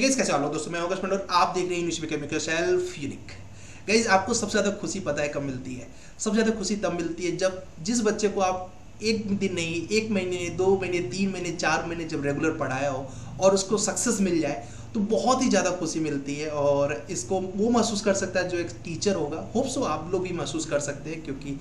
Guys कैसे आप लोग दोस्तों, मैं आकाश पांडे और आप देख रहे हैं unique mechanical self unique. Guys आपको सबसे ज़्यादा खुशी पता है कब मिलती है? सबसे ज़्यादा खुशी तब मिलती है जब जिस बच्चे को आप एक दिन नहीं, एक महीने, 2 महीने, 3 महीने, 4 महीने जब रेगुलर पढ़ाया हो और उसको सक्सेस मिल जाए तो बहुत ही ज़्यादा खुशी मिलती है। और इसको वो महसूस कर सकता है जो एक टीचर होगा। होप सो आप लोग भी महसूस कर सकते हैं, क्योंकि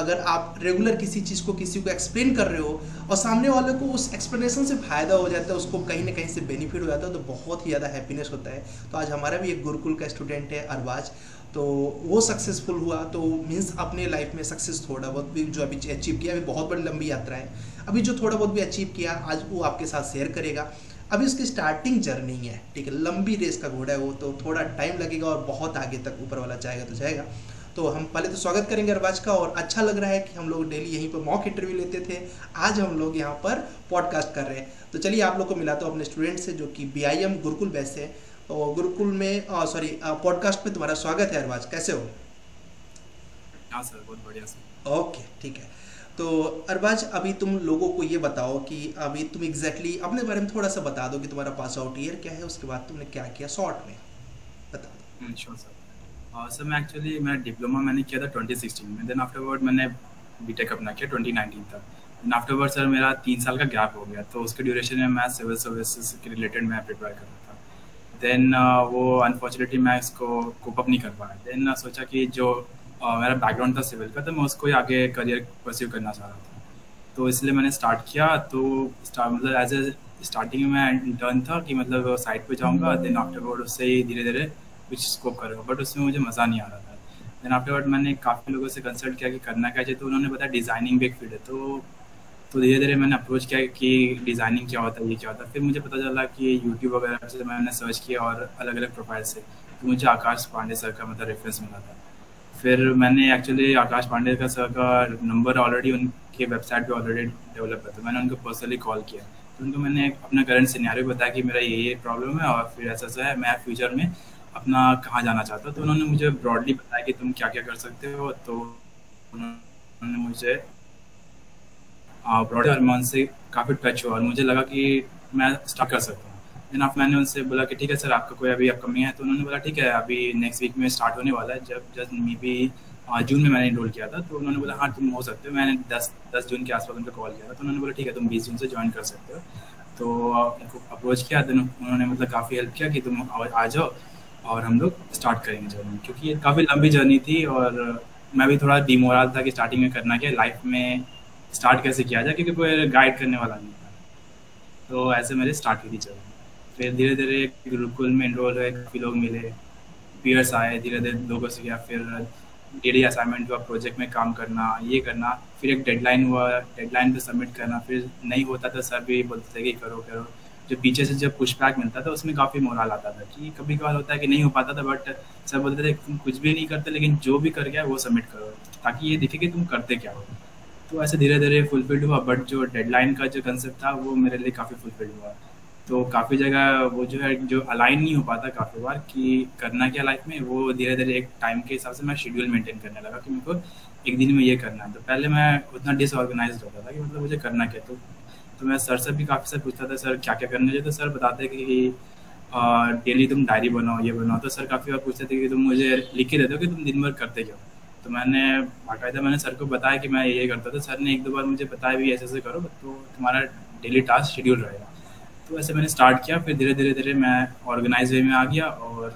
अगर आप रेगुलर किसी चीज़ को किसी को एक्सप्लेन कर रहे हो और सामने वाले को उस एक्सप्लेनेशन से फ़ायदा हो जाता है, उसको कहीं ना कहीं से बेनिफिट हो जाता है, तो बहुत ही ज़्यादा हैप्पीनेस होता है। तो आज हमारा भी एक गुरुकुल का स्टूडेंट है अरबाज, तो वो सक्सेसफुल हुआ, तो मीन्स अपने लाइफ में सक्सेस थोड़ा बहुत भी जो अभी अचीव किया, अभी बहुत बड़ी लंबी यात्रा है, अभी जो थोड़ा बहुत भी अचीव किया आज वो आपके साथ शेयर करेगा। अभी उसकी स्टार्टिंग जर्नी है, ठीक है, लंबी रेस का घोड़ा है वो, तो थोड़ा टाइम लगेगा और बहुत आगे तक ऊपर वाला चाहेगा तो जाएगा। तो हम पहले तो स्वागत करेंगे अरबाज का। और अच्छा लग रहा है कि हम लोग डेली यहीं पर मॉक इंटरव्यू लेते थे, आज हम लोग यहाँ पर पॉडकास्ट कर रहे हैं। तो चलिए आप लोग को मिलाता हूँ अपने स्टूडेंट से जो कि BIM गुरुकुल बैच है, और गुरुकुल में सॉरी पॉडकास्ट में तुम्हारा स्वागत है अरबाज, कैसे हो? हाँ सर, बहुत बढ़िया सर। ओके ठीक है। तो अरबाज अभी तुम लोगों को ये बताओ कि अभी तुम एग्जैक्टली अपने बारे में थोड़ा सा बता दो कि तुम्हारा पास आउट ईयर क्या है, उसके बाद तुमने क्या किया, शॉर्ट में बता दो। Sure sir. सर मैं एक्चुअली डिप्लोमा मैंने किया था 2016 में, देन आफ्टरवर्ड मैंने बीटेक अपना किया 2019 तक। देन आफ्टरवर्ड सर मेरा 3 साल का गैप हो गया, तो उसके ड्यूरेशन में मैं सिविल सर्विसेज के रिलेटेड मैं प्रिपेयर कर रहा था। देन वो अनफॉर्चुनेटली मैं इसको कोप अप नहीं कर पाया। देन सोचा कि जो मेरा बैकग्राउंड था सिविल का, तो मैं उसको ही आगे करियर परस्यू करना चाह रहा था, तो इसलिए मैंने स्टार्ट किया। तो मतलब एज ए स्टार्टिंग में इंटर्न था कि मतलब साइट पर जाऊँगा, देन आफ्टरवर्ड उससे ही धीरे धीरे कुछ स्कोप कर रहा, बट उसमें मुझे मज़ा नहीं आ रहा था। देन आफ्टरवर्ड मैंने काफ़ी लोगों से कंसल्ट किया कि करना क्या चाहिए, तो उन्होंने बताया डिज़ाइनिंग भी एक फील्ड है, तो धीरे धीरे मैंने अप्रोच किया कि डिज़ाइनिंग क्या होता है, ये क्या होता है। फिर मुझे पता चला कि यूट्यूब वगैरह से मैंने सर्च किया और अलग अलग प्रोफाइल से, तो मुझे आकाश पांडे सर का मतलब रेफरेंस मिला था। फिर मैंने एक्चुअली आकाश पांडे का सर का नंबर ऑलरेडी उनके वेबसाइट पर ऑलरेडी डेवलप है, तो मैंने उनको पर्सनली कॉल किया, तो उनको मैंने अपना करंट सिनेरियो बताया कि मेरा ये प्रॉब्लम है और फिर ऐसा ऐसा है, मैं फ्यूचर में अपना कहाँ जाना चाहता हूँ। तो उन्होंने मुझे ब्रॉडली बताया कि तुम क्या क्या कर सकते हो, तो उन्होंने मुझे ब्रॉडली मन से काफ़ी टच हुआ और मुझे लगा कि मैं स्टार्ट कर सकता हूँ। देन आप मैंने उनसे बोला कि ठीक है सर, आपका कोई अभी अपकमिंग है? तो उन्होंने बोला ठीक है, अभी नेक्स्ट वीक में स्टार्ट होने वाला है। जब जस्ट मे बी जून में मैंने इनरोल किया था, तो उन्होंने बोला हाँ तुम हो सकते हो। मैंने 10 जून के आसपास उनको कॉल किया था, तो उन्होंने बोला ठीक है तुम 20 जून से ज्वाइन कर सकते हो। तो उनको अप्रोच किया, तो उन्होंने मतलब काफ़ी हेल्प किया कि तुम आ जाओ और हम लोग स्टार्ट करेंगे जर्नी, क्योंकि ये काफ़ी लंबी जर्नी थी और मैं भी थोड़ा डिमोरल था कि स्टार्टिंग में करना क्या, लाइफ में स्टार्ट कैसे किया जाए, क्योंकि कोई गाइड करने वाला नहीं था। तो ऐसे मेरे स्टार्ट हुई थी जर्नी। फिर धीरे धीरे गुरुकुल में एनरोल हुए, काफ़ी लोग मिले, पीयर्स आए, धीरे धीरे लोगों से किया। फिर डेली असाइनमेंट हुआ, प्रोजेक्ट में काम करना, ये करना। फिर एक डेडलाइन हुआ, डेडलाइन पर सबमिट करना। फिर नहीं होता तो सर भी बोलते थे कि करो करो। जो पीछे से जब पुशबैक मिलता था उसमें काफ़ी मोरल आता था कि कभी कभार होता है कि नहीं हो पाता था, बट सर बोलते थे तुम कुछ भी नहीं करते, लेकिन जो भी कर गया वो सबमिट करो ताकि ये दिखे कि तुम करते क्या हो। तो ऐसे धीरे धीरे फुलफिल्ड हुआ, बट जो डेडलाइन का जो कंसेप्ट था वो मेरे लिए काफ़ी फुलफिल्ड हुआ। तो काफ़ी जगह वो जो है जो अलाइन नहीं हो पाता काफ़ी बार कि करना क्या लाइफ में, वो धीरे धीरे एक टाइम के हिसाब से मैं शेड्यूल मेंटेन करने लगा कि मेरे को एक दिन में ये करना है। तो पहले मैं उतना डिसऑर्गेनाइज होता था कि मतलब मुझे करना क्या, तो मैं सर से भी काफ़ी सारे पूछता था सर क्या क्या करना चाहिए, तो सर बताते कि डेली तुम डायरी बनाओ, ये बनाओ। तो सर काफ़ी बार पूछते थे कि तुम मुझे लिख के दे दो कि तुम दिन भर करते क्या। तो मैंने बाकायदा मैंने सर को बताया कि मैं ये करता था। सर ने 1-2 बार मुझे बताया भी ऐसे ऐसे करो, तो तुम्हारा डेली टास्क शेड्यूल रहेगा। तो ऐसे मैंने स्टार्ट किया, फिर धीरे धीरे धीरे मैं ऑर्गेनाइज वे में आ गया और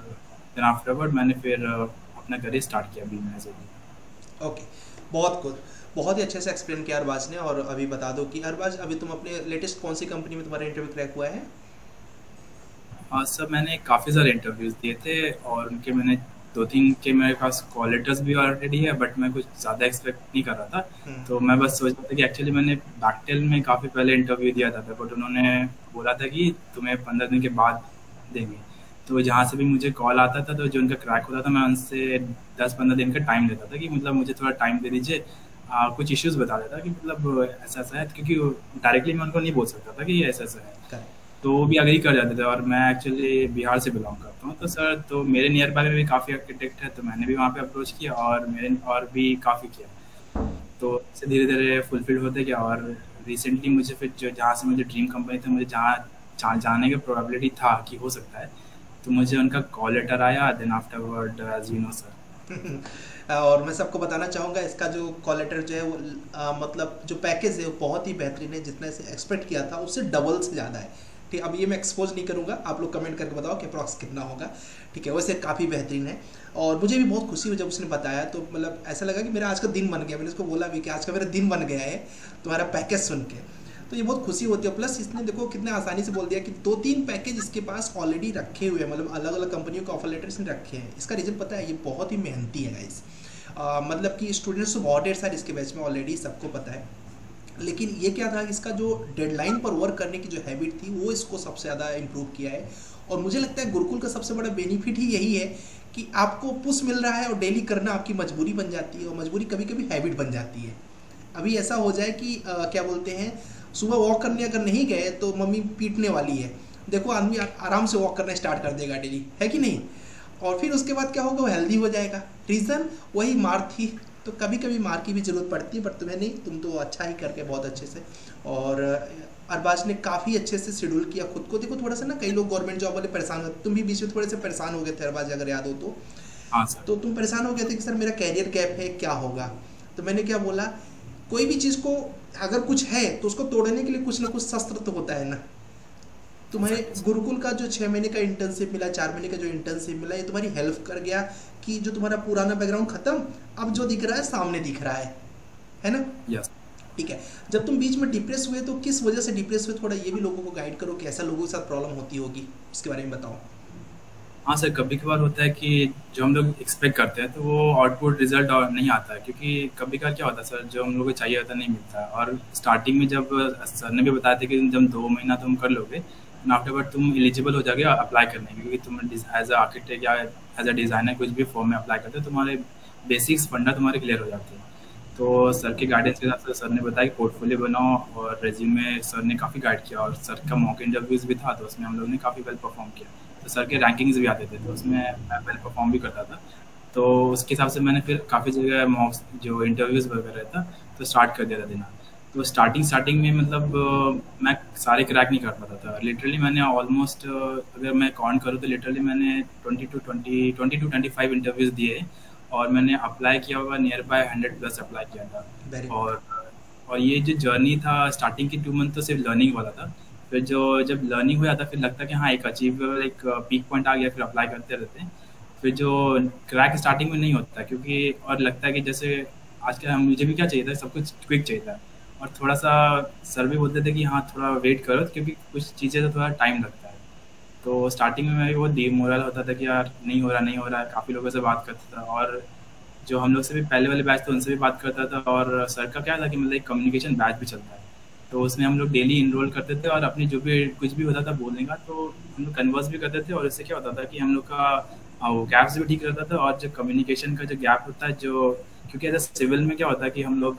देन आफ्टरवर्ड मैंने फिर अपना करियर स्टार्ट किया बीम एज ए। ओके, बहुत कुछ बहुत ही अच्छे से एक्सप्लेन किया अरबाज ने। और अभी बता दो कि अरबाज अभी तुम अपने लेटेस्ट कौन सी कंपनी में तुम्हारा इंटरव्यू क्रैक हुआ है? हाँ सर, मैंने काफ़ी सारे इंटरव्यूज़ दिए थे और उनके मैंने 2-3 के मेरे पास कॉल लेटर्स भी ऑलरेडी है, बट मैं कुछ ज़्यादा एक्सपेक्ट नहीं कर रहा था। तो मैं बस सोच रहा था कि एक्चुअली मैंने बैकटेल में काफ़ी पहले इंटरव्यू दिया था, बट उन्होंने बोला था कि तुम्हें 15 दिन के बाद देंगे। तो जहाँ से भी मुझे कॉल आता था, तो जो उनका क्रैक होता था, मैं उनसे 10-15 दिन का टाइम लेता था कि मतलब मुझे थोड़ा टाइम दे दीजिए, कुछ इश्यूज़ बता देता कि मतलब ऐसा ऐसा है, क्योंकि डायरेक्टली मैं उनको नहीं बोल सकता था कि ऐसा ऐसा है, तो वो भी अग्री कर जाते थे। और मैं एक्चुअली बिहार से बिलोंग करता हूँ, तो सर तो मेरे नियर बाय में भी काफ़ी आर्किटेक्ट है, तो मैंने भी वहाँ पे अप्रोच किया और मेरे और भी काफ़ी किया, तो धीरे धीरे फुलफिल होते गया। और रिसेंटली मुझे फिर जो जहाँ से मुझे ड्रीम कंपनी थी, मुझे जहाँ जाने की प्रोबेबिलिटी था कि हो सकता है, तो मुझे उनका कॉल लेटर आया, then afterward as you know sir. और मैं सबको बताना चाहूँगा इसका जो कॉल लेटर जो है वो मतलब जो पैकेज है वो बहुत ही बेहतरीन है, जितना से एक्सपेक्ट किया था उससे डबल से ज़्यादा है। ठीक, अब ये मैं एक्सपोज नहीं करूँगा, आप लोग कमेंट करके बताओ कि अप्रॉक्स कितना होगा। ठीक है, वैसे काफ़ी बेहतरीन है और मुझे भी बहुत खुशी हुई जब उसने बताया, तो मतलब ऐसा लगा कि मेरा आज का दिन बन गया। मैंने उसको बोला भी कि आज का मेरा दिन बन गया है तुम्हारा पैकेज सुन के, तो ये बहुत खुशी होती है। प्लस इसने देखो कितने आसानी से बोल दिया कि 2-3 पैकेज इसके पास ऑलरेडी रखे हुए हैं, मतलब अलग अलग कंपनियों के ऑफर लेटर इसने रखे हैं। इसका रीज़न पता है, ये बहुत ही मेहनती है गाइस, मतलब कि स्टूडेंट्स तो बहुत ढेर सारे इसके बैच में ऑलरेडी सबको पता है, लेकिन ये क्या था कि इसका जो डेडलाइन पर वर्क करने की जो हैबिट थी वो इसको सबसे ज़्यादा इम्प्रूव किया है। और मुझे लगता है गुरुकुल का सबसे बड़ा बेनिफिट ही यही है कि आपको पुश मिल रहा है और डेली करना आपकी मजबूरी बन जाती है, और मजबूरी कभी कभी हैबिट बन जाती है। अभी ऐसा हो जाए कि क्या बोलते हैं, सुबह वॉक करने अगर नहीं गए तो मम्मी पीटने वाली है, देखो आदमी आराम से वॉक करना स्टार्ट कर देगा डेली, है कि नहीं। और फिर उसके बाद क्या होगा, वो हेल्दी हो जाएगा। रीज़न वही मार थी, तो कभी कभी मार की भी ज़रूरत पड़ती है, पर तुम्हें नहीं, तुम तो अच्छा ही करके बहुत अच्छे से। और अरबाज ने काफ़ी अच्छे से शेड्यूल किया खुद को। देखो थोड़ा सा ना, कई लोग गवर्नमेंट जॉब वाले परेशान होते, तुम भी बीच में थोड़े से परेशान हो गए थे अरबाज, अगर याद हो तो। हाँ सर, तो तुम परेशान हो गए थे कि सर मेरा कैरियर गैप है, क्या होगा। तो मैंने क्या बोला, कोई भी चीज़ को अगर कुछ है तो उसको तोड़ने के लिए कुछ ना कुछ शस्त्र तो होता है ना। तुम्हारे गुरुकुल का जो 6 महीने का इंटर्नशिप मिला, 4 महीने का जो इंटर्नशिप मिला, ये तुम्हारी हेल्प कर गया कि जो तुम्हारा पुराना बैकग्राउंड खत्म, अब जो दिख रहा है सामने दिख रहा है ना। यस, ठीक है। जब तुम बीच में डिप्रेस हुए तो किस वजह से डिप्रेस हुए, थोड़ा ये भी लोगों को गाइड करो कि ऐसा लोगों के साथ प्रॉब्लम होती होगी, उसके बारे में बताओ। हाँ सर, कभी कभार होता है कि जो हम लोग एक्सपेक्ट करते हैं तो वो आउटपुट रिजल्ट और नहीं आता है, क्योंकि कभी कभार क्या होता है सर, जो हम लोग को चाहिए होता नहीं मिलता। और स्टार्टिंग में जब सर ने भी बताया था कि जब 2 महीना तुम कर लोगे, आफ्टर दैट तुम एलिजिबल हो जाओगे अप्लाई करने के, क्योंकि तुम एज अ आर्किटेक्ट या एज अ डिज़ाइनर कुछ भी फॉर्म में अप्लाई करते हो, तुम्हारे बेसिक्स फंडा तुम्हारे क्लियर हो जाते हैं। तो सर के गाइडेंस के साथ सर ने बताया कि पोर्टफोलियो बनाओ, और रेज्यूमे सर ने काफ़ी गाइड किया, और सर का मॉक इंटरव्यूज़ भी था, तो उसमें हम लोग ने काफ़ी वेल परफॉर्म किया। तो सर के रैंकिंग्स भी आते थे, तो उसमें मैं वेल परफॉर्म भी करता था, तो उसके हिसाब से मैंने फिर काफ़ी जगह मॉक्स जो इंटरव्यूज़ वगैरह था तो स्टार्ट कर दिया था देना। तो स्टार्टिंग में मतलब मैं सारे क्रैक नहीं कर पाता था। लिटरली मैंने ऑलमोस्ट, अगर मैं काउंट करूँ तो लिटरली मैंने 20 to 25 इंटरव्यूज़ दिए, और मैंने अप्लाई किया हुआ नियर बाय 100+ अप्लाई किया था। और ये जो जर्नी था, स्टार्टिंग की 2 मंथ तो सिर्फ लर्निंग वाला था, फिर जो जब लर्निंग हो जाता फिर लगता कि हाँ एक अचीवेबल, एक पीक पॉइंट आ गया, फिर अप्लाई करते रहते हैं। फिर जो क्रैक स्टार्टिंग में नहीं होता, क्योंकि और लगता है कि जैसे आज के मुझे भी क्या चाहिए था, सब कुछ क्विक चाहिए था, और थोड़ा सा सर भी बोलते थे कि हाँ थोड़ा वेट करो, क्योंकि कुछ चीज़ें तो थोड़ा टाइम लगता है। तो स्टार्टिंग में मैं वो डीमोरल होता था कि यार नहीं हो रहा, काफ़ी लोगों से बात करता था, और जो हम लोग से भी पहले वाले बैच थे उनसे भी बात करता था। और सर का क्या था कि मतलब एक कम्युनिकेशन बैच भी चलता है, तो उसमें हम लोग डेली इनरोल करते थे, और अपनी जो भी कुछ भी होता था बोलने का तो हम लोग कन्वर्स भी करते थे, और इससे क्या होता था कि हम लोग का वो गैप्स भी ठीक रहता था, और जो कम्युनिकेशन का जो गैप होता है, जो क्योंकि ऐसा सिविल में क्या होता है कि हम लोग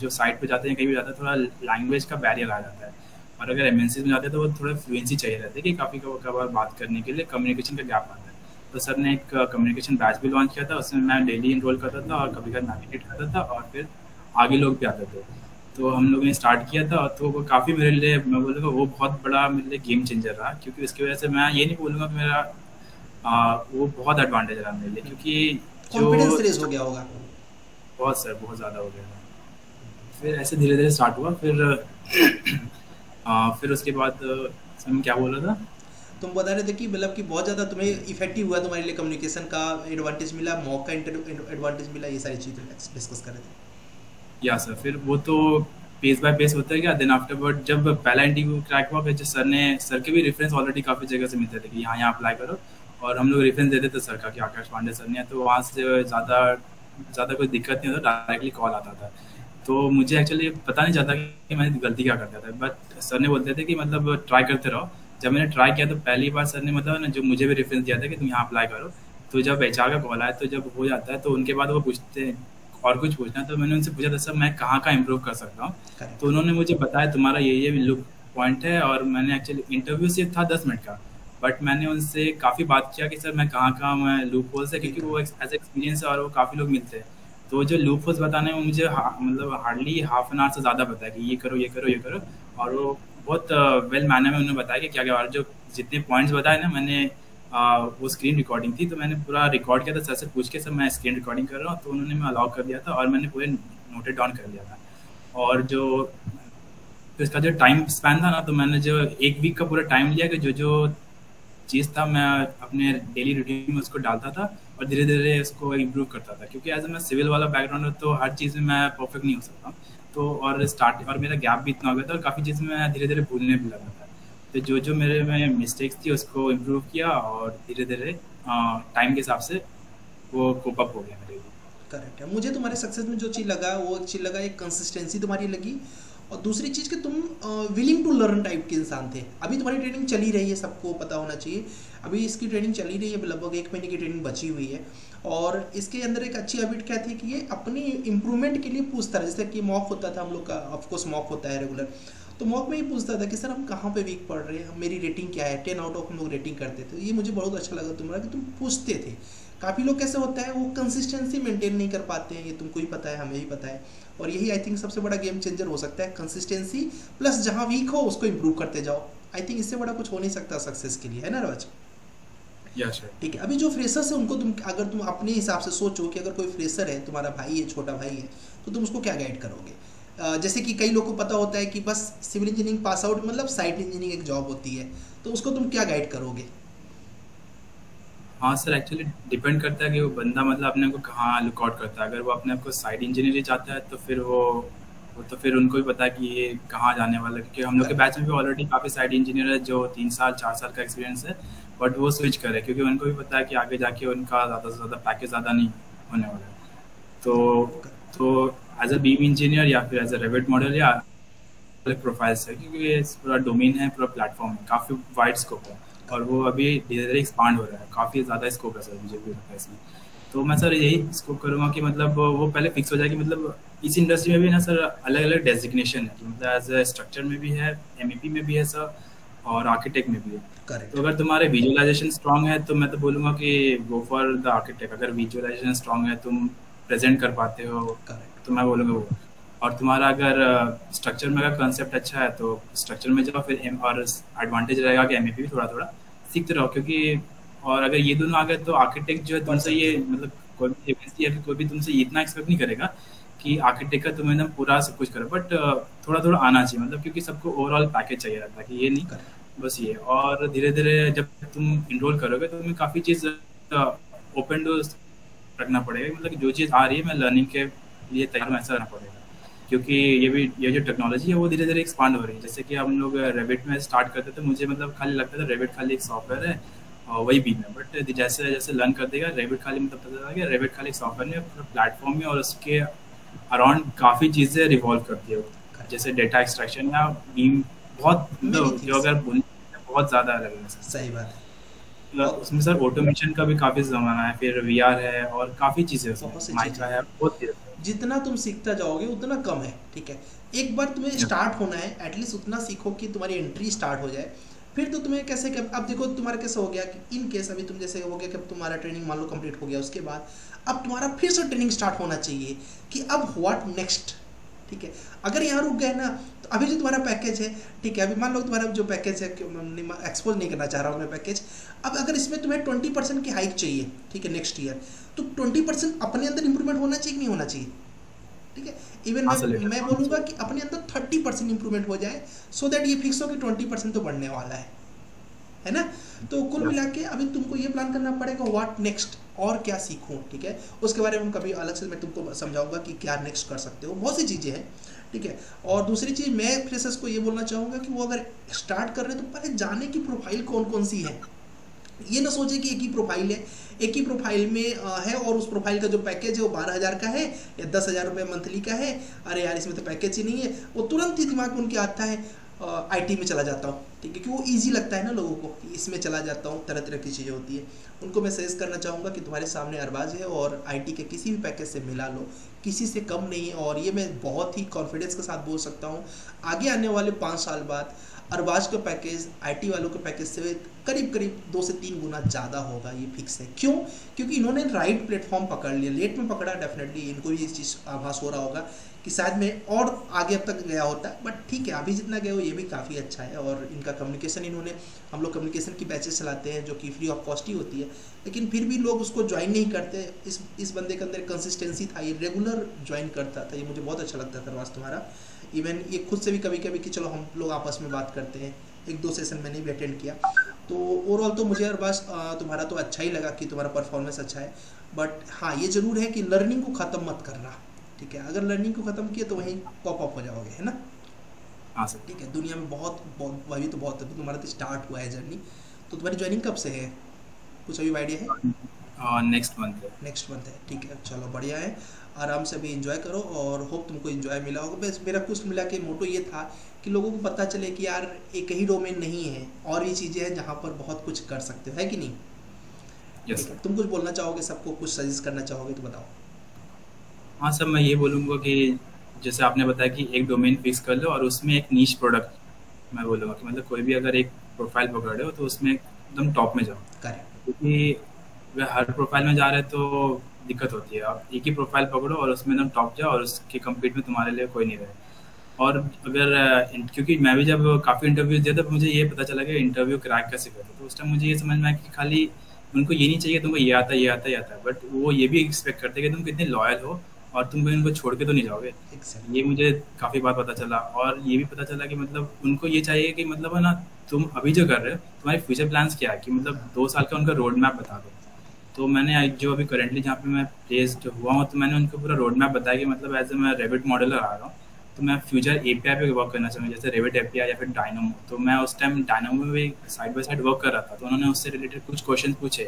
जो साइट पे जाते हैं, कहीं भी जाते हैं, थोड़ा लैंग्वेज का बैरियर आ जाता है, और अगर एमएनसी में जाते हैं तो वो थोड़ा फ्लुएंसी चाहिए रहती है कि काफ़ी कभार बात करने के लिए कम्युनिकेशन का गैप आता है। तो सर ने एक कम्युनिकेशन बैच भी लॉन्च किया था, उसमें मैं डेली इनरोल करता था, और कभी कभी नेविगेट करता था, और फिर आगे लोग भी आते थे। तो हम लोगों ने स्टार्ट किया था, तो वो काफ़ी मेरे लिए, मैं बोलूँगा वो बहुत बड़ा मेरे लिए गेम चेंजर रहा, क्योंकि उसकी वजह से मैं ये नहीं बोलूँगा कि मेरा वो बहुत एडवांटेज रहा मेरे लिए, क्योंकि कॉन्फिडेंस रेज हो गया होगा बहुत सर, बहुत ज़्यादा हो गया था। फिर ऐसे धीरे धीरे स्टार्ट हुआ, फिर उसके बाद तुम क्या बोल रहा था, तुम बता रहे थे कि मतलब कि बहुत ज़्यादा तुम्हें इफेक्टिव हुआ, तुम्हारे लिए कम्युनिकेशन का एडवांटेज मिला, मॉक का एडवांटेज मिला, ये सारी चीज़ें डिस्कस कर रहे थे। या सर, फिर वो तो पेज बाय पेज होता है क्या। देन आफ्टरवर्ड जब पहला इंटरव्यू क्रैक हुआ, फिर सर के भी रेफरेंस ऑलरेडी काफ़ी जगह से मिलते थे कि यहाँ अप्लाई करो, और हम लोग रेफरेंस देते थे सर का कि आकाश पांडे सर ने, तो वहाँ से ज़्यादा कोई दिक्कत नहीं होता, डायरेक्टली कॉल आता था। तो मुझे एक्चुअली पता नहीं चलता कि मैं गलती क्या करता था, बट सर ने बोलते थे कि मतलब ट्राई करते रहो। जब मैंने ट्राई किया तो पहली बार सर ने मतलब ना, जो मुझे भी रेफरेंस दिया था कि तुम यहाँ अप्लाई करो, तो जब HR का कॉल आया तो जब हो जाता है तो उनके बाद वो पूछते हैं और कुछ पूछना, तो मैंने उनसे पूछा था सर मैं कहाँ इम्प्रूव कर सकता हूँ, तो उन्होंने मुझे बताया तुम्हारा ये लुक पॉइंट है। और मैंने एक्चुअली इंटरव्यू सिर्फ था 10 मिनट का, बट मैंने उनसे काफ़ी बात किया कि सर मैं कहाँ लूप होल्स है, क्योंकि वो एज एक्सपीरियंस है और वो काफ़ी लोग मिलते हैं, तो जो लूप होल्स बताने में मुझे मतलब हार्डली हाफ एन आवर से ज़्यादा पता है कि ये करो, और वो बहुत वेल मैनर में उन्होंने बताया कि क्या क्या, जो जितने पॉइंट्स बताए ना मैंने वो स्क्रीन रिकॉर्डिंग थी तो मैंने पूरा रिकॉर्ड किया था, सर से पूछ के सर मैं स्क्रीन रिकॉर्डिंग कर रहा हूँ, तो उन्होंने मैं अलाउ कर दिया था और मैंने पूरे नोटेड डाउन कर लिया था। और जो तो इसका जो टाइम स्पैन था ना, तो मैंने जो एक वीक का पूरा टाइम लिया कि जो जो चीज़ था मैं अपने डेली रूटीन में उसको डालता था और धीरे धीरे उसको इम्प्रूव करता था, क्योंकि एज ए मैं सिविल वाला बैकग्राउंड है तो हर चीज़ में मैं परफेक्ट नहीं हो सकता तो, और स्टार्ट और मेरा गैप भी इतना हो गया था और काफ़ी चीज़ में धीरे धीरे भूलने भी लगा था। तो जो जो मेरे में मिस्टेक्स थी उसको इम्प्रूव किया और धीरे धीरे टाइम के हिसाब से वो कोप अप हो गया मेरे लिए। करेक्ट है। मुझे तुम्हारे सक्सेस में जो चीज़ लगा वो चीज़ लगा एक कंसिस्टेंसी तुम्हारी लगी और दूसरी चीज़ कि तुम विलिंग टू लर्न टाइप के इंसान थे। अभी तुम्हारी ट्रेनिंग चली रही है, सबको पता होना चाहिए अभी इसकी ट्रेनिंग चली रही है, लगभग एक महीने की ट्रेनिंग बची हुई है। और इसके अंदर एक अच्छी हैबिट क्या थी कि ये अपनी इम्प्रूवमेंट के लिए पूछता रहा, जैसे कि मॉक होता था हम लोग का, ऑफकोर्स मॉक होता है रेगुलर, तो मॉक में ये पूछता था कि सर हम कहाँ पे वीक पढ़ रहे हैं, मेरी रेटिंग क्या है, 10 आउट ऑफ हम लोग रेटिंग करते थे। ये मुझे बहुत अच्छा लगा तुम्हारा कि तुम पूछते थे। काफ़ी लोग कैसे होता है वो कंसिस्टेंसी मेंटेन नहीं कर पाते हैं, ये तुमको ही पता है, हमें ही पता है, और यही आई थिंक सबसे बड़ा गेम चेंजर हो सकता है, कंसिस्टेंसी प्लस जहाँ वीक हो उसको इम्प्रूव करते जाओ। आई थिंक इससे बड़ा कुछ हो नहीं सकता सक्सेस के लिए, है ना राज? Yes sir. ठीक है, अभी जो फ्रेशर्स है उनको तुम, अगर तुम अपने हिसाब से सोचो कि अगर कोई फ्रेशर है, तुम्हारा भाई है, छोटा भाई है, तो तुम उसको क्या गाइड करोगे? जैसे कि कई लोगों को पता होता है कि बस सिविल इंजीनियरिंग पास आउट मतलब साइट इंजीनियरिंग एक जॉब होती है, तो उसको तुम क्या गाइड करोगे? हाँ सर, एक्चुअली डिपेंड करता है कि वो बंदा मतलब अपने को कहाँ लुकआउट करता है। अगर वो अपने आप को साइड इंजीनियर चाहता है तो फिर वो तो फिर उनको भी पता है कि ये कहाँ जाने वाला है, क्योंकि हम लोग के बैच में भी ऑलरेडी काफ़ी साइड इंजीनियर है जो 3 साल 4 साल का एक्सपीरियंस है, बट वो स्विच करे क्योंकि उनको भी पता है कि आगे जाके उनका ज़्यादा से ज़्यादा पैकेज ज़्यादा नहीं होने वाला है। तो एज अ बीम इंजीनियर या फिर एज अ रेविट मॉडल या प्रोफाइल्स है, क्योंकि ये पूरा डोमेन है, पूरा प्लेटफॉर्म है, काफ़ी वाइड स्कोप है और वो अभी धीरे धीरे एक्सपांड हो रहा है, काफ़ी ज़्यादा स्कोप है सर, मुझे भी लगता है इसमें। तो मैं सर यही स्कोप करूँगा कि मतलब वो पहले फिक्स हो जाए कि मतलब इस इंडस्ट्री में भी ना सर अलग अलग डेजिग्नेशन है, मतलब एज ए स्ट्रक्चर में भी है, MEP में भी है सर, और आर्किटेक्ट में भी है। करेक्ट। तो अगर तुम्हारे विजुअलाइजेशन स्ट्रांग है तो मैं तो बोलूँगा कि गो फॉर द आर्किटेक्ट। अगर विजुअलाइजेशन स्ट्रांग है, तुम प्रेजेंट कर पाते हो, तो मैं बोलूँगा वो। और तुम्हारा अगर स्ट्रक्चर में अगर कॉन्सेप्ट अच्छा है तो स्ट्रक्चर में जाओ, फिर और एडवांटेज रहेगा कि MEP भी थोड़ा थोड़ा सीखते रहो, क्योंकि और अगर ये दोनों आ गए तो आर्किटेक्ट जो है तुमसे ये मतलब कोई भी एजेंसी या फिर कोई भी तुमसे इतना एक्सपेक्ट नहीं करेगा कि आर्किटेक्ट का तुम एकदम पूरा सब कुछ करो, बट थोड़ा थोड़ा आना चाहिए, मतलब क्योंकि सबको ओवरऑल पैकेज चाहिए रहता है कि ये नहीं बस ये। और धीरे धीरे जब तुम इनरोल करोगे तो तुम्हें काफ़ी चीज़ ओपन डोर रखना पड़ेगा, मतलब जो चीज़ आ रही है मैं लर्निंग के लिए तैयार वैसा रहना पड़ेगा, क्योंकि ये जो टेक्नोलॉजी है वो धीरे धीरे एक्सपांड हो रही है। जैसे कि हम लोग रेविट में स्टार्ट करते थे, मुझे मतलब खाली लगता था रेविट खाली एक सॉफ्टवेयर है और वही बीम है, बट जैसे जैसे लर्न कर देगा रेविट खाली मतलब पता चला कि रेविट खाली एक सॉफ्टवेयर है, पूरा प्लेटफॉर्म है और उसके अराउंड काफ़ी चीज़ें रिवॉल्व करती है, जैसे डेटा एक्सट्रैक्शन या बीम बहुत जो अगर बहुत ज़्यादा अलग है। सही बात है। उसमें सर ऑटोमेशन का भी काफ़ी ज़माना है, फिर VR है और काफ़ी चीज़ें है, बहुत जितना तुम सीखता जाओगे उतना कम है। ठीक है, एक बार तुम्हें स्टार्ट होना है, एटलीस्ट उतना सीखो कि तुम्हारी एंट्री स्टार्ट हो जाए, फिर तो तुम्हें कैसे अब देखो तुम्हारा कैसे हो गया कि इन केस अभी तुम जैसे हो गया कि अब तुम्हारा ट्रेनिंग मान लो कंप्लीट हो गया, उसके बाद अब तुम्हारा फिर से ट्रेनिंग स्टार्ट होना चाहिए कि अब व्हाट नेक्स्ट। ठीक है, अगर यहाँ रुक गए ना तो अभी जो तुम्हारा पैकेज है, ठीक है, अभी मान लो तुम्हारा जो पैकेज है, एक्सपोज नहीं करना चाह रहा हूँ मैं पैकेज, अब अगर इसमें तुम्हें 20% की हाइक चाहिए, ठीक है, नेक्स्ट ईयर, तो 20% अपने अंदर इम्प्रूवमेंट होना चाहिए कि नहीं होना चाहिए? ठीक है, इवन मैं बोलूँगा कि अपने अंदर 30% इम्प्रूवमेंट हो जाए, सो दैट ये फिक्स हो कि 20% तो बढ़ने वाला है ना? तो कुल मिला के अभी तुमको ये प्लान करना पड़ेगा व्हाट नेक्स्ट, और क्या सीखूँ। ठीक है, उसके बारे में हम कभी अलग से मैं तुमको समझाऊंगा कि क्या नेक्स्ट कर सकते हो, बहुत सी चीज़ें हैं। ठीक है, और दूसरी चीज़ मैं फ्रेशर्स को ये बोलना चाहूँगा कि वो अगर स्टार्ट कर रहे हैं तो पहले जाने की प्रोफाइल कौन कौन सी है, ये ना सोचे कि एक ही प्रोफाइल है, एक ही प्रोफाइल में है और उस प्रोफाइल का जो पैकेज है वो 12,000 का है या 10,000 रुपये मंथली का है, अरे यार इसमें तो पैकेज ही नहीं है, वो तुरंत ही दिमाग में उनके आता है IT में चला जाता हूँ। ठीक है, क्योंकि वो ईजी लगता है ना लोगों को कि इसमें चला जाता हूँ, तरह तरह की चीज़ें होती है। उनको मैं सजेस्ट करना चाहूँगा कि तुम्हारे सामने अरबाज है और IT के किसी भी पैकेज से मिला लो, किसी से कम नहीं है, और ये मैं बहुत ही कॉन्फिडेंस के साथ बोल सकता हूँ आगे आने वाले 5 साल बाद अरबाज का पैकेज IT वालों के पैकेज से करीब करीब 2 से 3 गुना ज़्यादा होगा, ये फिक्स है। क्यों? क्योंकि इन्होंने राइट प्लेटफॉर्म पकड़ लिया, लेट में पकड़ा। डेफिनेटली इनको भी इस चीज़ आभास हो रहा होगा कि शायद मैं और आगे अब तक गया होता, बट ठीक है अभी जितना गया हो ये भी काफ़ी अच्छा है। और इनका कम्युनिकेशन, इन्होंने हम लोग कम्युनिकेशन की बैचेस चलाते हैं जो कि फ्री ऑफ कॉस्ट ही होती है, लेकिन फिर भी लोग उसको ज्वाइन नहीं करते। इस बंदे के अंदर कंसिस्टेंसी था, ये रेगुलर ज्वाइन करता था, ये मुझे बहुत अच्छा लगता था। वास्तव तुम्हारा इवन ये खुद से भी कभी कभी कि चलो हम लोग आपस में बात करते हैं, 1-2 सेशन मैंने भी अटेंड किया। तो ओवरऑल तो मुझे अरबाज तुम्हारा तो अच्छा ही लगा कि तुम्हारा परफॉर्मेंस अच्छा है, बट हाँ ये ज़रूर है कि लर्निंग को ख़त्म मत करना, ठीक है? अगर लर्निंग को ख़त्म किया तो वहीं पॉप अप हो जाओगे, है ना? हाँ सर, ठीक है। दुनिया में बहुत अभी तो बहुत तुम्हारा तो स्टार्ट हुआ है जर्नी, तो तुम्हारी ज्वाइनिंग कब से है, कुछ अभी आइडिया है? नेक्स्ट मंथ है, ठीक है। चलो बढ़िया है, आराम से भी इंजॉय करो और होप तुमको इंजॉय मिला होगा। बस मेरा कुछ मिला के मोटो ये था कि लोगों को पता चले कि यार एक ही डोमेन नहीं है और भी चीज़ें हैं जहाँ पर बहुत कुछ कर सकते हो, है कि नहीं? Yes sir. तुम कुछ बोलना चाहोगे, सबको कुछ सजेस्ट करना चाहोगे तो बताओ। हाँ सर, मैं ये बोलूँगा कि जैसे आपने बताया कि एक डोमेन फिक्स कर लो और उसमें एक नीश प्रोडक्ट, मैं बोलूँगा कि मतलब कोई भी अगर एक प्रोफाइल पकड़ रहे हो तो उसमें एकदम टॉप में जाओ, क्योंकि वह हर प्रोफाइल में जा रहे तो दिक्कत होती है। आप एक ही प्रोफाइल पकड़ो और उसमें एकदम टॉप जाओ और उसके कम्पीट में तुम्हारे लिए कोई नहीं रहे। और अगर क्योंकि मैं भी जब काफ़ी इंटरव्यू दिया था मुझे ये पता चला कि इंटरव्यू क्रैक कैसे करते हैं, तो उस टाइम मुझे ये समझ में आया कि खाली उनको ये नहीं चाहिए तुमको ये आता है, बट वो ये भी एक्सपेक्ट करते हैं कि तुम कितने लॉयल हो और तुम भी उनको छोड़ के तो नहीं जाओगे। ये मुझे काफ़ी बार पता चला। और ये भी पता चला कि मतलब उनको ये चाहिए कि मतलब है ना, तुम अभी जो कर रहे हो तुम्हारे फ्यूचर प्लान्स क्या है, कि मतलब 2 साल का उनका रोड मैप बता दो। तो मैंने जो अभी करेंटली जहाँ पे मैं प्लेस्ड हुआ हूँ तो मैंने उनको पूरा रोड मैप बताया कि मतलब एज ए मैं रेविट मॉडलर आ रहा हूँ तो मैं फ्यूचर API पे वर्क करना चाहूँगा, जैसे रेविट API या फिर डायनामो। तो मैं उस टाइम डायनामो में भी साइड बाय साइड वर्क कर रहा था, तो उन्होंने उससे रिलेटेड कुछ क्वेश्चन पूछे।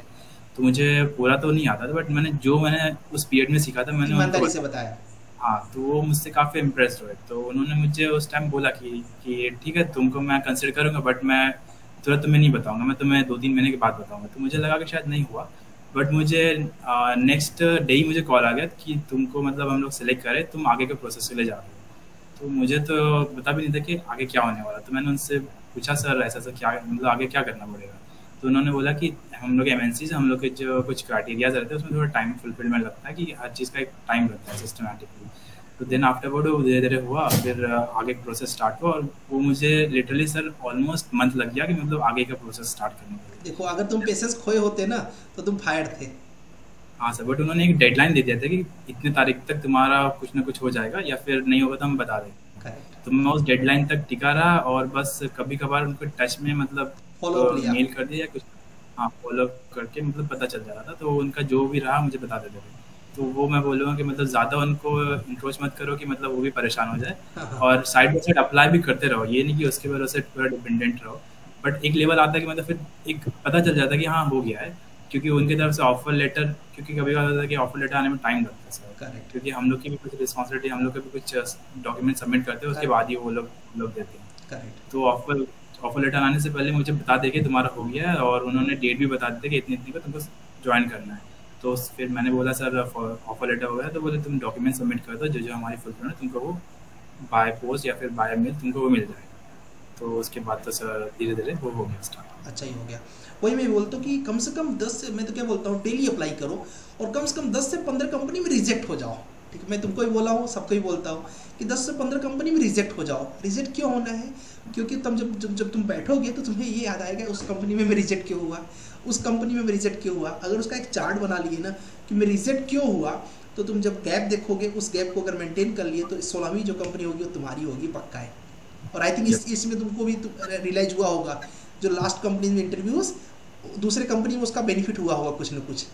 तो मुझे पूरा तो नहीं आता था, बट मैंने उस पीरियड में सीखा था मैंने बताया, हाँ, तो वो मुझसे काफ़ी इम्प्रेस हुए। तो उन्होंने मुझे उस टाइम बोला कि ठीक है तुमको मैं कंसिडर करूँगा, बट मैं तुरंत तुम्हें नहीं बताऊँगा, मैं तुम्हें 2-3 महीने के बाद बताऊँगा। तो मुझे लगा कि शायद नहीं हुआ, बट मुझे नेक्स्ट डे ही मुझे कॉल आ गया कि तुमको मतलब हम लोग सेलेक्ट करें, तुम आगे के प्रोसेस के लिए जा रहे हो। तो मुझे तो पता भी नहीं था कि आगे क्या होने वाला। तो मैंने उनसे पूछा सर ऐसा क्या मतलब आगे क्या करना पड़ेगा? तो उन्होंने बोला कि हम लोग MNC से हम लोग के जो कुछ क्राइटेरियाज रहते हैं उसमें थोड़ा टाइम फुलफिलमेंट लगता है, कि हर चीज़ का एक टाइम रहता है सिस्टमेटिकली। तो देन आफ्टरवर्ड वो धीरे धीरे हुआ, फिर आगे प्रोसेस स्टार्ट हुआ और वो मुझे लिटरली सर ऑलमोस्ट मंथ लग गया कि मतलब आगे का प्रोसेस स्टार्ट करने में। देखो अगर तुम पेशेंस खोए होते ना तो तुम फायर थे। हाँ सर, बट उन्होंने एक डेडलाइन दे दिया था कि इतने तारीख तक तुम्हारा कुछ ना कुछ हो जाएगा या फिर नहीं होगा तो हम बता देंगे। तो मैं उस डेडलाइन तक टिका रहा और बस कभी कभार उनको टच में मतलब मेल कर दिया कुछ, हाँ फॉलो अप करके मतलब पता चल जा रहा था। तो उनका जो भी रहा मुझे बता देते थे। तो वो मैं बोलूँगा कि मतलब ज़्यादा उनको इंक्रोच मत करो कि मतलब वो भी परेशान हो जाए, और साइड बाई साइड अप्लाई भी करते रहो, ये नहीं कि उसके ऊपर उससे पूरा डिपेंडेंट रहो। बट एक लेवल आता है कि मतलब फिर एक पता चल जाता है कि हाँ हो गया है, क्योंकि उनकी तरफ से ऑफर लेटर, क्योंकि कभी कभी होता है कि ऑफर लेटर आने में टाइम लगता है सर, करेक्ट, क्योंकि हम लोग की भी कुछ रिस्पॉन्सिबिलिटी, हम लोग के भी कुछ डॉक्यूमेंट सबमिट करते हैं उसके बाद ही वो लोग देते हैं, करेक्ट। तो ऑफर लेटर आने से पहले मुझे बता दे कि तुम्हारा हो गया है, और उन्होंने डेट भी बता देते कि इतनी को तुमको ज्वाइन करना है। तो फिर मैंने बोला सर ऑफर लेटर हो गया, तो बोले तुम डॉक्यूमेंट सबमिट कर दो, जो हमारी फुलफिल है तुमको वो बाय पोस्ट या फिर बाय मेल तुमको वो मिल जाएगा। तो उसके बाद तो सर धीरे धीरे वो हो गया स्टार्ट, अच्छा ही हो गया। वही मैं बोलता हूँ कि कम से कम 10 मैं तो क्या बोलता हूँ डेली अप्लाई करो और कम से कम 10 से 15 कंपनी में रिजेक्ट हो जाओ, ठीक है? मैं तुमको भी बोला हूँ, सबको ही बोलता हूँ कि 10 से 15 कंपनी में रिजेक्ट हो जाओ। रिजेक्ट क्यों होना है? क्योंकि तुम जब तुम बैठोगे तो तुम्हें ये याद आएगा उस कंपनी में मैं रिजेक्ट क्यों हुआ, उस कंपनी में रिजेक्ट क्यों हुआ। अगर उसका एक चार्ट बना लिए ना कि मैं रिजेक्ट क्यों हुआ, तो तुम जब गैप देखोगे उस गैप को अगर मेंटेन कर लिए तो 16वीं जो कंपनी होगी वो तुम्हारी होगी, पक्का है। और आई थिंक इसमें तुमको भी रियलाइज हुआ होगा, जो लास्ट कंपनी में इंटरव्यूज दूसरे कंपनी में उसका बेनिफिट हुआ होगा कुछ ना कुछ,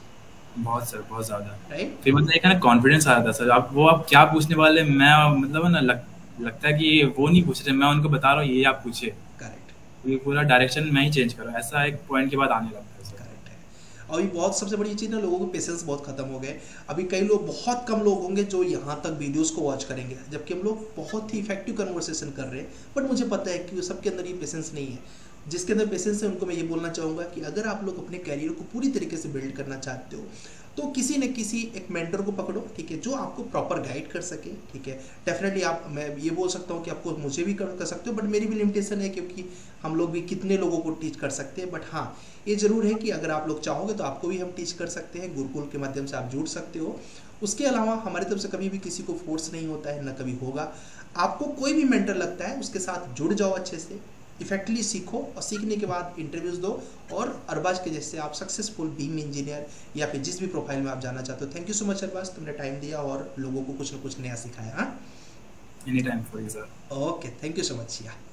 बहुत सर बहुत ज़्यादा, राइट। फिर मतलब एक ना कॉन्फिडेंस आ रहा था सर, आप क्या पूछने वाले, मैं मतलब ना लगता है कि वो नहीं पूछ रहे, मैं उनको बता रहा हूँ ये आप पूछे, करेक्ट, ये पूरा डायरेक्शन मैं ही चेंज कर रहा हूँ, ऐसा एक पॉइंट के बाद आने लगता है। और ये बहुत सबसे बड़ी चीज़ ना, लोगों के पेशेंस बहुत खत्म हो गए। अभी कई लोग, बहुत कम लोग होंगे जो यहाँ तक वीडियोस को वॉच करेंगे, जबकि हम लोग बहुत ही इफेक्टिव कन्वर्सेशन कर रहे हैं, बट मुझे पता है कि सबके अंदर ये पेशेंस नहीं है। जिसके अंदर पेशेंस है उनको मैं ये बोलना चाहूँगा कि अगर आप लोग अपने कैरियर को पूरी तरीके से बिल्ड करना चाहते हो तो किसी न किसी एक मेंटर को पकड़ो, ठीक है, जो आपको प्रॉपर गाइड कर सके, ठीक है। डेफिनेटली आप, मैं ये बोल सकता हूँ कि आपको मुझे भी कर सकते हो, बट मेरी भी लिमिटेशन है क्योंकि हम लोग भी कितने लोगों को टीच कर सकते हैं। बट हाँ, ये ज़रूर है कि अगर आप लोग चाहोगे तो आपको भी हम टीच कर सकते हैं, गुरुकुल के माध्यम से आप जुड़ सकते हो। उसके अलावा हमारी तरफ से कभी भी किसी को फोर्स नहीं होता है, ना कभी होगा। आपको कोई भी मेंटर लगता है उसके साथ जुड़ जाओ, अच्छे से इफेक्टली सीखो और सीखने के बाद इंटरव्यूज़ दो और अरबाज के जैसे आप सक्सेसफुल बीम इंजीनियर या फिर जिस भी प्रोफाइल में आप जाना चाहते हो। Thank you so much Arbaaz, तुमने टाइम दिया और लोगों को कुछ ना कुछ नया सिखाया। Any time for you sir. Okay, thank you so much.